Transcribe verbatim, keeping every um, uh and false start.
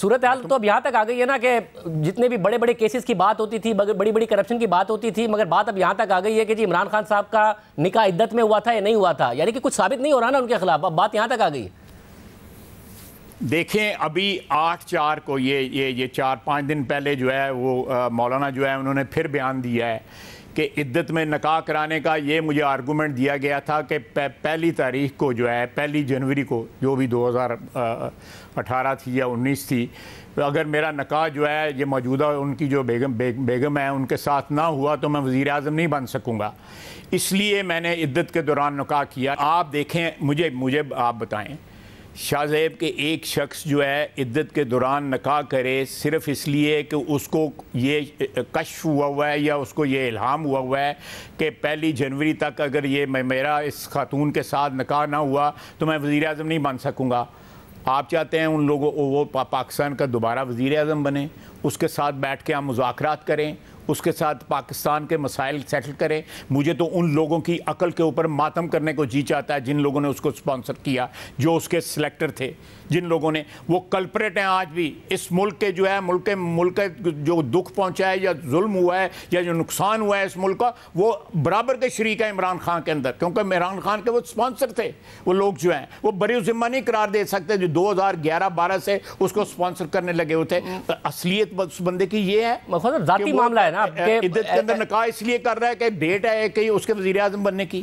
सूरत हाल तो अब यहाँ तक आ गई है ना कि जितने भी बड़े बड़े केसेस की बात होती थी, बड़ी बड़ी करप्शन की बात होती थी, मगर बात अब यहाँ तक आ गई है कि जी इमरान खान साहब का निकाह इद्दत में हुआ था या नहीं हुआ था, यानी कि कुछ साबित नहीं हो रहा ना उनके खिलाफ, अब बात यहाँ तक आ गई है। देखें अभी आठ चार को ये ये ये चार पाँच दिन पहले जो है वो आ, मौलाना जो है उन्होंने फिर बयान दिया है कि इद्दत में निकाह कराने का ये मुझे आर्गूमेंट दिया गया था कि पहली तारीख को जो है पहली जनवरी को जो भी दो हज़ार अठारह थी या उन्नीस थी, तो अगर मेरा निकाह जो है ये मौजूदा उनकी जो बेगम बे, बेगम है उनके साथ ना हुआ तो मैं वज़ीर आज़म नहीं बन सकूँगा, इसलिए मैंने इद्दत के दौरान निकाह किया। आप देखें, मुझे मुझे आप बताएं, शाहजेब के एक शख्स जो है इद्दत के दौरान निकाह करे सिर्फ इसलिए कि उसको ये कश्फ हुआ हुआ है या उसको ये इल्हाम हुआ हुआ है कि पहली जनवरी तक अगर ये मेरा इस खातून के साथ निकाह ना हुआ तो मैं वज़ीर आज़म नहीं बन सकूँगा। आप चाहते हैं उन लोगों वो पा, पाकिस्तान का दोबारा वज़ीर आज़म बने, उसके साथ बैठ के हम मुज़ाकरात करें, उसके साथ पाकिस्तान के मसाइल सेटल करें। मुझे तो उन लोगों की अकल के ऊपर मातम करने को जी चाहता है जिन लोगों ने उसको स्पॉन्सर किया, जो उसके सिलेक्टर थे, जिन लोगों ने, वो कल्परेट हैं आज भी इस मुल्क के जो है मुल्क मुल्क जो दुख पहुंचा है या जुल्म हुआ है या जो नुकसान हुआ है इस मुल्क का, वो बराबर के शरीक है इमरान खान के अंदर, क्योंकि इमरान खान के वो स्पॉन्सर थे। वो लोग जो हैं वो बरी ज़िम्मा नहीं करार दे सकते जो दो हज़ार ग्यारह बारह से उसको स्पॉन्सर करने लगे होते। असलियत उस बंदे की ये है, ज़ाती मामला है ना, इद्दत के अंदर निकाह इसलिए कर रहा है कि डेट है कि उसके वज़ीर आज़म बनने की।